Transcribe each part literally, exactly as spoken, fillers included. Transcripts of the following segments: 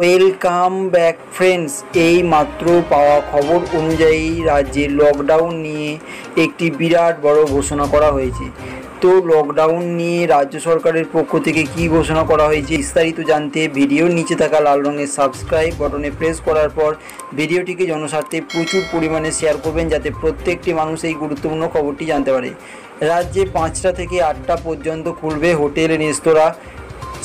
Welcome back friends. এই মাত্র পাওয়া খবর অনুযায়ী রাজ্যে লকডাউন নিয়ে একটি বিরাট বড় ঘোষণা করা হয়েছে। তো লকডাউন নিয়ে রাজ্য সরকারের পক্ষ থেকে কি ঘোষণা করা হয়েছে বিস্তারিত জানতে ভিডিওর নিচে থাকা লাল রঙের সাবস্ক্রাইব বাটনে প্রেস করার পর ভিডিওটিকে জনস্বার্থে প্রচুর পরিমাণে শেয়ার করবেন, যাতে প্রত্যেকটি মানুষ এই গুরুত্বপূর্ণ খবরটি জানতে পারে। রাজ্যে পাঁচটা থেকে আটটা পর্যন্ত খুলবে হোটেল, রেস্তোরাঁ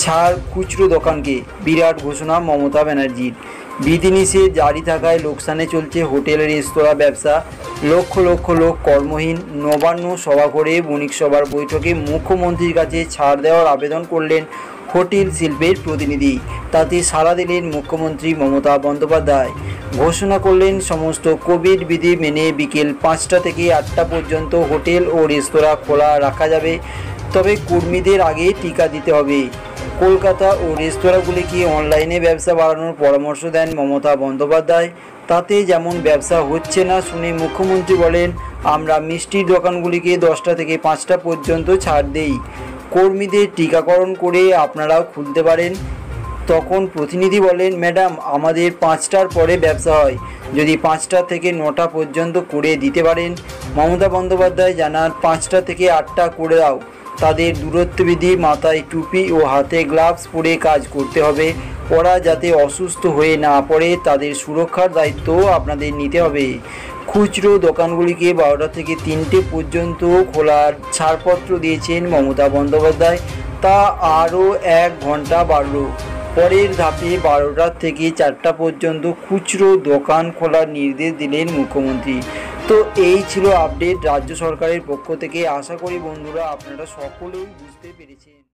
ছাড় খুচরো দোকানকে, বিরাট ঘোষণা মমতা ব্যানার্জির। বিধিনিষেধ জারি থাকায় লোকসানে চলছে হোটেল রেস্তোরাঁ ব্যবসা, লক্ষ লক্ষ লোক কর্মহীন। নবান্ন সভা করে বণিক সভার বৈঠকে মুখ্যমন্ত্রীর কাছে ছাড় দেওয়ার আবেদন করলেন হোটেল শিল্পের প্রতিনিধি, তাতে সাড়া দিলেন মুখ্যমন্ত্রী মমতা বন্দ্যোপাধ্যায়। ঘোষণা করলেন সমস্ত কোভিড বিধি মেনে বিকেল পাঁচটা থেকে আটটা পর্যন্ত হোটেল ও রেস্তোরাঁ খোলা রাখা যাবে, তবে কর্মীদের আগে টিকা দিতে হবে। কলকাতা ও রেস্তোরাঁগুলিকে অনলাইনে ব্যবসা বাড়ানোর পরামর্শ দেন মমতা বন্দ্যোপাধ্যায়, তাতে যেমন ব্যবসা হচ্ছে না শুনে মুখ্যমন্ত্রী বলেন, আমরা মিষ্টির দোকানগুলিকে দশটা থেকে পাঁচটা পর্যন্ত ছাড় দেই, কর্মীদের টিকাকরণ করে আপনারাও খুলতে পারেন। তখন প্রতিনিধি বলেন, ম্যাডাম আমাদের পাঁচটার পরে ব্যবসা হয়, যদি পাঁচটা থেকে নটা পর্যন্ত করে দিতে পারেন। মমতা বন্দ্যোপাধ্যায় জানান, পাঁচটা থেকে আটটা করে দাও, তাদের দূরত্ববিধি, মাথায় টুপি ও হাতে গ্লাভস পরে কাজ করতে হবে, ওরা যাতে অসুস্থ হয়ে না পড়ে তাদের সুরক্ষার দায়িত্ব আপনাদের নিতে হবে। খুচরো দোকানগুলিকে বারোটা থেকে তিনটে পর্যন্ত খোলার ছাড়পত্র দিয়েছেন মমতা বন্দ্যোপাধ্যায়, তা আরও এক ঘন্টা বাড়ল। পরের ধাপে বারোটা থেকে চারটা পর্যন্ত খুচরো দোকান খোলার নির্দেশ দিলেন মুখ্যমন্ত্রী। তো এই ছিল আপডেট রাজ্য সরকারের পক্ষ থেকে। আশা করি বন্ধুরা আপনারা সকলেই বুঝতে পেরেছেন।